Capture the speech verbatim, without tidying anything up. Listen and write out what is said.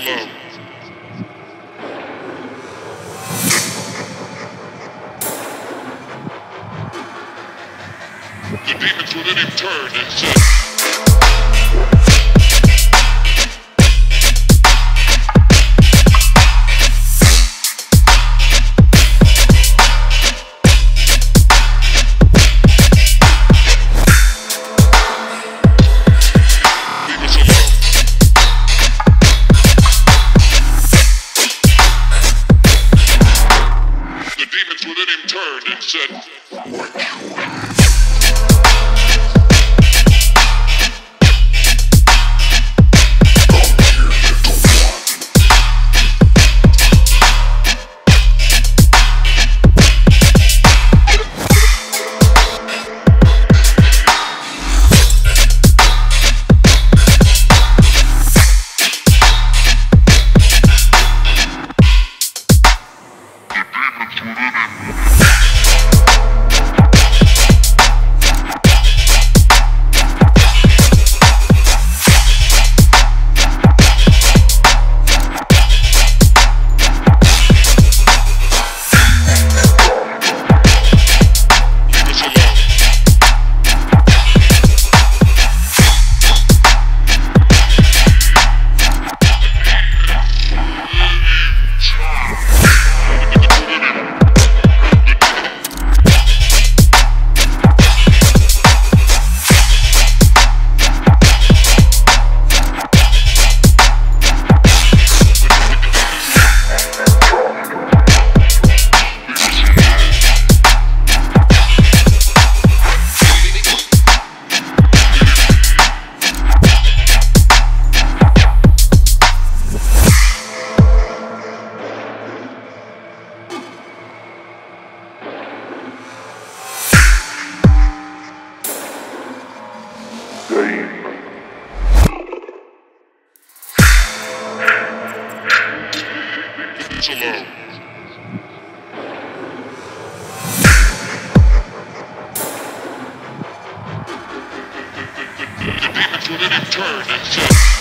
vigilant. The demons within him turned and said, within him turned and said, "What you want?" Alone. The demons within him turned and said,